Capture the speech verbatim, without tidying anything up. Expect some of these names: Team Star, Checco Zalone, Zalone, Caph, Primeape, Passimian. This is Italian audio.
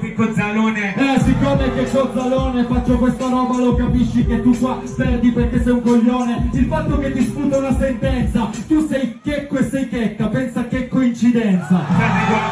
dico con Zalone. Eh, siccome che con Zalone faccio questa roba, lo capisci che tu qua perdi perché sei un coglione. Il fatto che ti sputa una sentenza, tu sei checco e sei checca, pensa che coincidenza.